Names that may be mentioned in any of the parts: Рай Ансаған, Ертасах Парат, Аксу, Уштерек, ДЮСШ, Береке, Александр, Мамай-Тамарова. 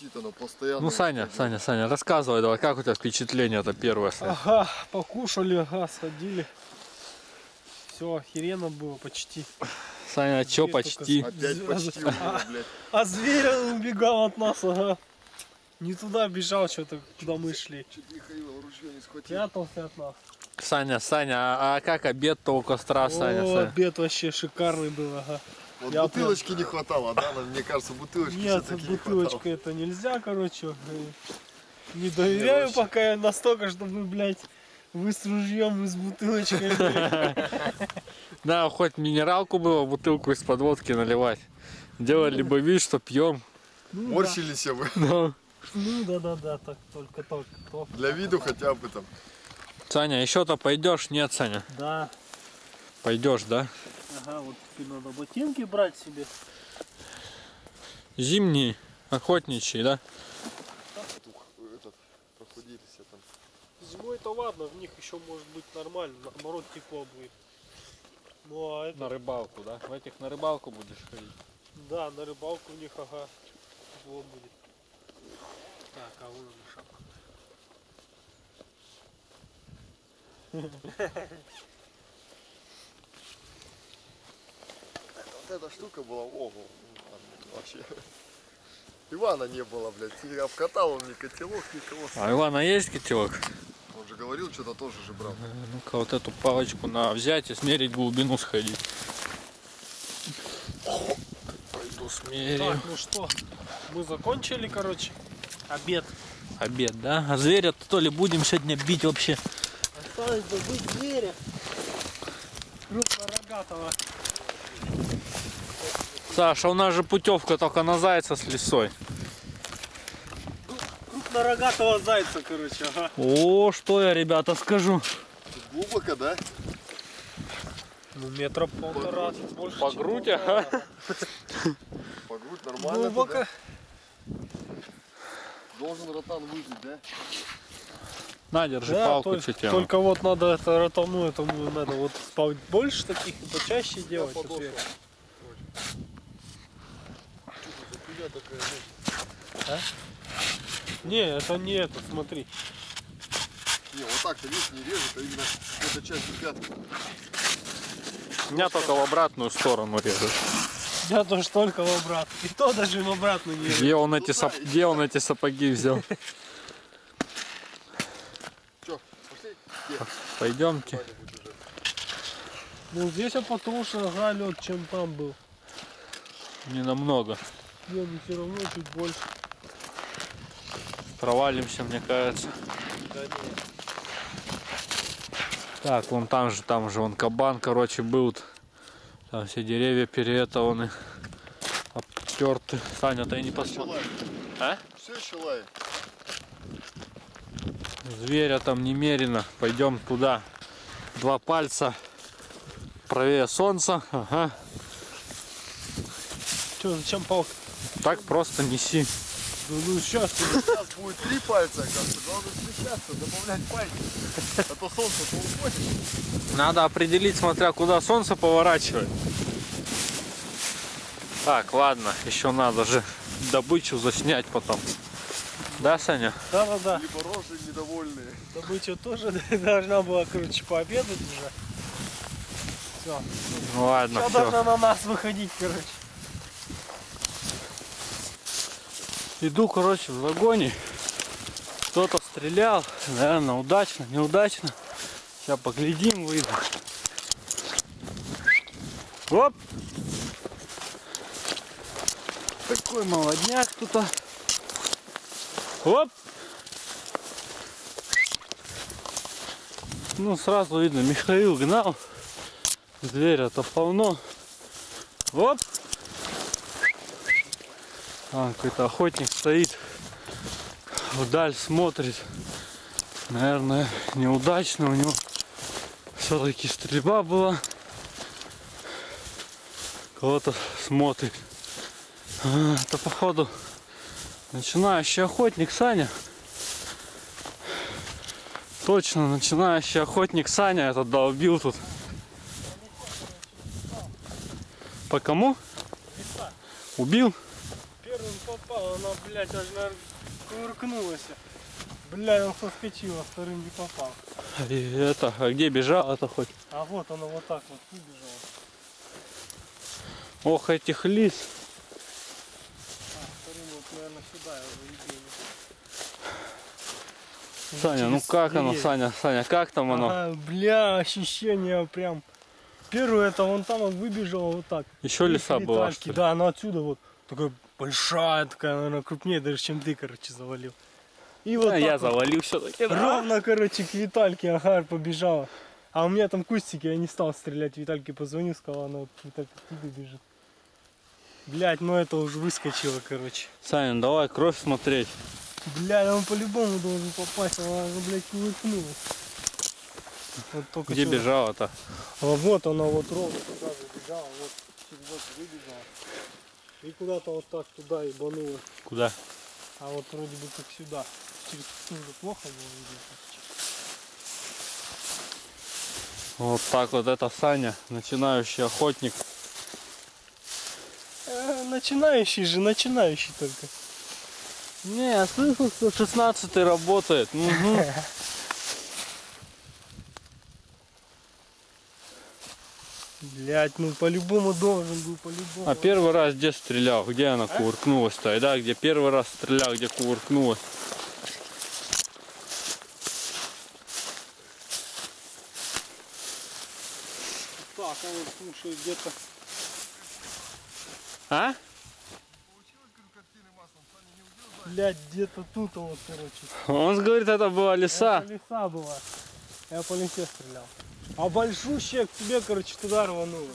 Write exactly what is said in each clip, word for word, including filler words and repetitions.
висит она постоянно. Ну, Саня, Саня, Саня, рассказывай давай, как у тебя впечатление-то первое? Ага, покушали, ага, сходили. Все, охеренно было почти. Саня, а чё почти? Только... Опять почти у меня, блядь. А зверь убегал от нас, ага. Не туда бежал, что-то, куда мы шли. Чуть Михаила ружье не схватил. Прятался от нас. Саня, Саня, а как обед-то у костра, Саня? О, Саня? Обед вообще шикарный был, ага. Вот я бутылочки прям... не хватало, да? Мне кажется, бутылочки все-таки не хватало. Нет, бутылочка это нельзя, короче. Не доверяю пока я настолько, чтобы, блядь, вы с ружьем и с бутылочкой. Да, хоть минералку было, бутылку из-под водки наливать. Делали бы вид, что пьем. Морщились бы. Ну да-да-да, так только-только. Для виду хотя бы там. Саня, еще-то пойдешь? Нет, Саня? Да. Пойдешь, да? Ага, вот теперь надо ботинки брать себе. Зимние, охотничьи, да? Зимой-то ладно, в них еще может быть нормально, наоборот тепло будет. Ну, а это... На рыбалку, да? В этих на рыбалку будешь ходить? Да, на рыбалку в них, ага, тепло будет. Так, а вон она шапка. Вот эта штука была, ого, вообще. Ивана не было, блядь, я обкатал, он ни котелок, никого. А Ивана есть котелок? Он же говорил, что-то тоже же брал. Ну-ка, вот эту палочку на взять и смерить глубину сходить. Пойду смерю. Так, ну что, мы закончили, короче, обед. Обед, да? А зверя-то то ли будем сегодня бить вообще? Осталось бы быть зверя. Крупно-рогатого. Саша, у нас же путевка только на зайца с лисой. Крупно-рогатого зайца, короче. Ага. О, что я, ребята, скажу. Глубоко, да? Ну, метра полтора. Больше, по грудь, ага. По грудь нормально. Глубоко. Должен ротан выжить, да? На, держи да, палку. Только, только вот надо это ротану, это надо вот больше таких и почаще делать. Такая, а? Не, это не это, смотри. Не, вот так-то видишь, не режет, а именно эта часть пятки. Меня только в обратную сторону режет. Я тоже только в обратную. И то даже в обратную не режет. Где он, ну, эти, да, сап... Где он эти сапоги взял? Че, пойдемте. Ну здесь я потушу, ага, лед, чем там был. Не намного. Не, ну все равно чуть больше. Провалимся, мне кажется. Да, так, вон там же, там же, вон кабан, короче, был. Там все деревья переэтованы, обтерты. Саня, ты не посмотри. А? Все еще лает. Зверя там немерено. Пойдем туда. Два пальца правее солнца. Ага. Че, зачем палка? Так просто неси. Ну, ну сейчас, сейчас будет три пальца, кажется, главное смещаться, добавлять пальцы. А то солнце-то уходит. Надо определить, смотря куда солнце поворачивает. Так, ладно, еще надо же добычу заснять потом. Да, Саня? Да, да, да. Либо рожи недовольные. Добыча тоже должна была, короче, пообедать уже. Все. Ну, ладно, все. Все должно на нас выходить, короче. Иду, короче, в вагоне. Кто-то стрелял. Наверное, удачно, неудачно. Сейчас поглядим, выйду. Оп! Такой молодняк тут. Оп! Ну, сразу видно, Михаил гнал. Зверя-то полно. Оп! А, какой-то охотник стоит, вдаль смотрит. Наверное, неудачно у него все-таки стрельба была. Кого-то смотрит. А, это, походу, начинающий охотник Саня. Точно, начинающий охотник Саня этот долбил тут. По кому? Убил? Попал, она, блядь, аж, наверное, кувыркнулась. Блядь, он соскочил, а вторым не попал. И это, а где бежала-то хоть? А вот она вот так вот убежала. Ох, этих лис. А, вторым вот, наверное, сюда его видели. Саня, ну как оно, Саня, Саня, как там оно? А, бля, ощущение прям. Первое это вон там он выбежал вот так. Еще лиса была. Да, она отсюда вот такая большая, такая, наверное, крупнее даже, чем ты, короче, завалил. И вот а я завалил все-таки. Ровно, короче, к Витальке, ага, побежала. А у меня там кустики, я не стал стрелять. Витальке позвонил, сказал, она вот так оттуда бежит. Блять, ну это уже выскочило, короче. Саня, давай кровь смотреть. Блядь, он по-любому должен попасть, она же, блядь, не выкнулась. Вот где бежала-то? А вот она вот ровно туда забежала, вот через вот выбежала. И куда-то вот так туда ебанула. Куда? А вот вроде бы как сюда. Через кусту плохо было видно. Вот так вот это Саня, начинающий охотник. Э, начинающий же, начинающий только. Не, я слышал, что шестнадцатый работает. Угу. Блять, ну по-любому должен был, по-любому. А первый раз где стрелял? Где она а? кувыркнулась-то? И да, где первый раз стрелял, где кувыркнулась? Так, а вот слушай, где-то... А? Блядь, где-то тут вот, короче. Он говорит, это была лиса. Это лиса была. Я по лисе стрелял. А большущая к тебе, короче, туда рванула.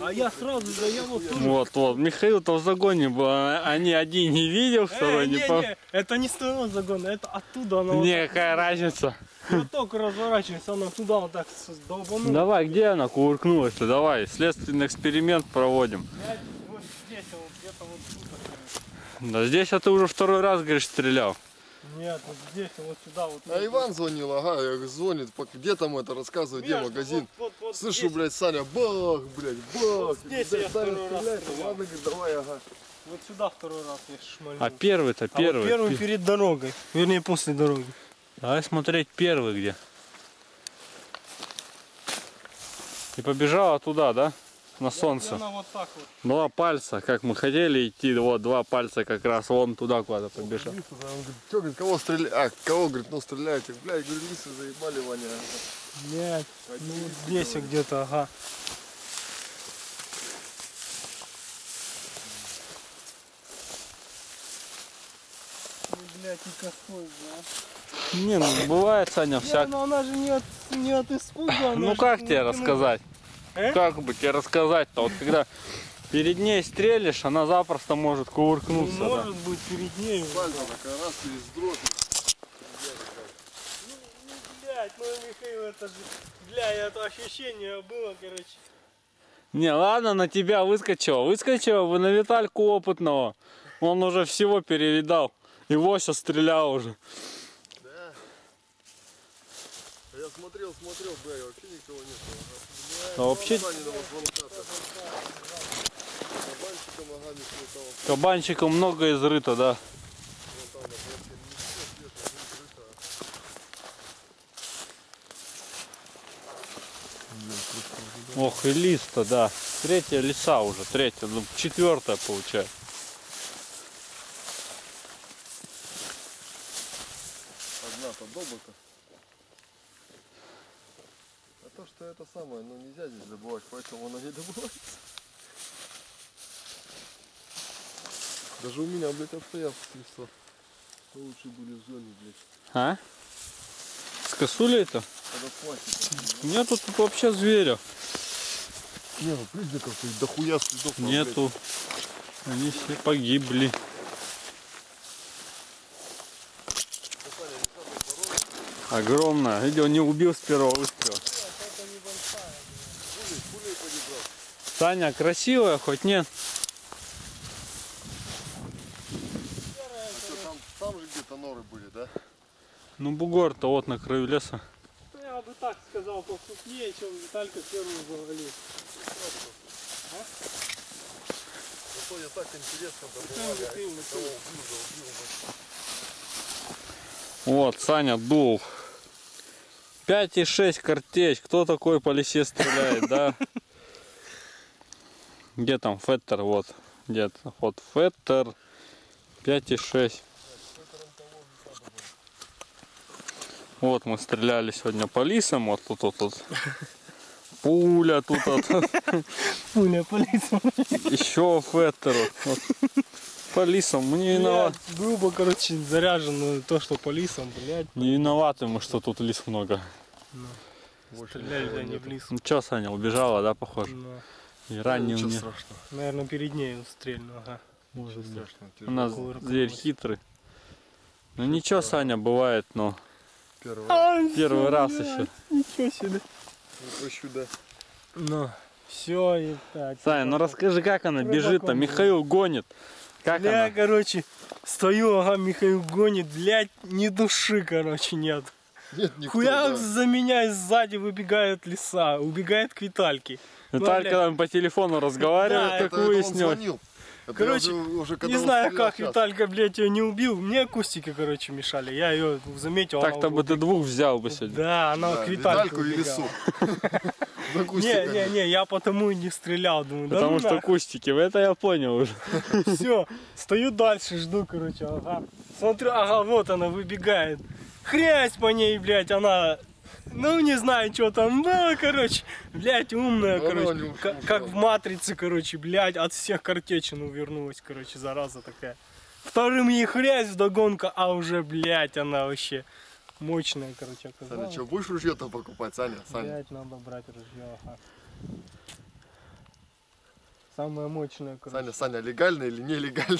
А я сразу же, я вот тоже... Вот, вот, Михаил-то в загоне был, а ни один не видел, второй не пал. Это не с твоего загона, это оттуда она... Не, какая разница. Вот только разворачивается, она туда вот так долбанула. Давай, где она кувыркнулась-то, давай, следственный эксперимент проводим. Да здесь а ты уже второй раз, говоришь, стрелял. Нет, вот здесь, вот сюда вот. А Иван звонил, ага, я говорю, звонит, где там это, рассказывает, где магазин. Вот, вот, вот, слышу, здесь. Блядь, Саня, бах, блядь, бах. Вот здесь я второй раз стрелял. Ладно, говорит, давай, ага. Вот сюда второй раз я шмалил. А первый-то, первый. А вот первый перед дорогой, вернее, после дороги. Давай смотреть первый где. И побежала туда, да? На солнце. Вот так вот. Два пальца, как мы хотели идти, вот два пальца как раз вон туда куда-то побежал. Он говорит, что, говорит, кого стреляет? А, кого, говорит, ну стреляете? Бля, я говорю, лисы заебали, Ваня. Нет, ну здесь где-то, ага. Ну, блядь, и косой, да? Не, ну бывает, Саня, всяк. Но она же не от, не от испуга. Ну как тебе рассказать? Как бы тебе рассказать-то, вот когда перед ней стрелишь, она запросто может кувыркнуться. Ну, может да. быть перед ней буквально такая раз и сдрогнет. Ну, блядь, ну Михаил, это же, бля, это ощущение было, короче. Не, ладно, на тебя выскочило, выскочило бы на Витальку опытного. Он уже всего перевидал, его сейчас стрелял уже. Я смотрел, смотрел, бля, вообще никого нет. А вообще... Кабанчиком много изрыто, да. Ох, и лист-то, да. Третья лиса уже, третья, ну четвертая получается. Одна-то добыта. То, что это самое, но нельзя здесь добывать, поэтому она не добывается. Даже у меня, блядь, обстоятельства лучше были в зоне, блядь. А? С косулей-то? Нет, тут вообще зверя. Не, ну признаков-то дохуя следов. Нету. Блядь. Они все погибли. Огромная. Видите, он не убил с первого выстрела. Саня, красивая хоть нет? А что, там, там же где-то норы были, да? Ну бугор-то вот на краю леса. Я бы так сказал, покрупнее, чем Виталька первую завалил. А? сегодня так интересно добывали. Вот, Саня дул. пять и шесть картечь. Кто такой по лисе стреляет, да? Где там феттер? Вот. Где-то. Вот феттер. пять и шесть. Вот мы стреляли сегодня по лисам. Вот тут вот, вот. Пуля тут вот. Пуля по лисам. Еще феттер. Вот. По лисам мы не виноваты. Грубо, короче, заряжен то, что по лисам, блядь. Не виноваты мы, что тут лис много. Ну, стреляли они в лис. Ну что, Саня, убежала, да, похоже? Но. И ранил мне. Наверное, перед ней стрельну, ага. Может быть. У нас зверь хитрый. Ну ничего, Саня, бывает, но... Первый, а, первый раз еще. Ничего себе. Ну, сюда. Ну, все и так. Саня, ну расскажи, как она бежит-то. Михаил гонит. Как бля, она? Короче, стою, ага, Михаил гонит, блядь, ни души, короче, нет. Нет, никто, хуя да. За меня сзади выбегают лиса, убегает к Витальке. Виталька ну, там по телефону разговаривает, да, как это, выяснилось. Это короче, уже, уже не знаю как, сейчас. Виталька, блядь, ее не убил. Мне акустики, короче, мешали. Я ее заметил. Так-то бы ты двух взял бы сегодня. Да, она да, к Витальке убегала. Не, не, не, я потому и не стрелял, думаю. Потому что акустики, это я понял уже. Все, стою дальше, жду, короче, ага. Смотрю, ага, вот она выбегает. Хрясь по ней, блядь, она... Ну, не знаю, что там было, короче, блядь, умная, да, короче, ну, как, как в матрице, короче, блядь, от всех картечин увернулась, короче, зараза такая. Вторым ей хрязь вдогонка, а уже, блядь, она вообще мощная, короче, оказалась. Саня, что, будешь ружье-то покупать, Саня? Саня? Блядь, надо брать ружье, ага. Самая мощная, короче. Саня, Саня, легально или нелегально?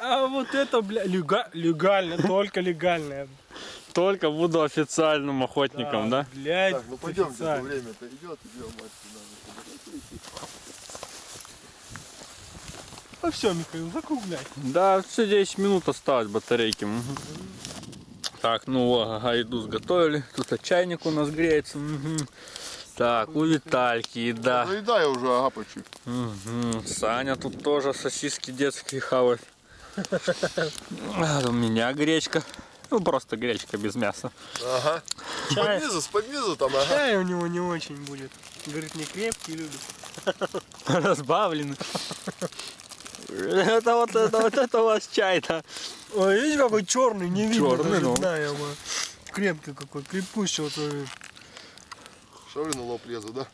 А вот это, блядь, легально, только легальная. Только буду официальным охотником, да? Да? Блядь, так, ну пойдем, где-то время-то идет, идем отсюда. Ну все, Михаил, закругляй. Да, все десять минут осталось батарейки. Угу. Так, ну, ага, иду сготовили. Тут чайник у нас греется. Угу. Так, у Витальки, да. Заедай уже, ага, почти. Угу. Саня тут тоже сосиски детские хавает. У меня гречка. Ну просто гречка без мяса. Ага. Чай. Поднизу, с поднизу там, ага. Чай у него не очень будет. Говорит, не крепкий любит. Разбавленный. Это вот это вот это у вас чай-то. Ой, видишь, какой черный, не видно. Черный, да, я его. Крепкий какой, крепущий вот. Шары на лоб лезут, да?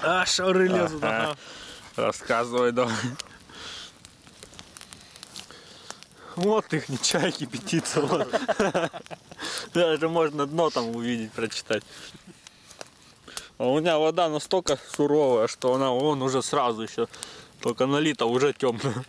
А, шары лезут, ага. Рассказывай, давай. Вот их не чай кипятится. Даже можно дно там увидеть, прочитать. А у меня вода настолько суровая, что она он уже сразу еще только налита, уже темная.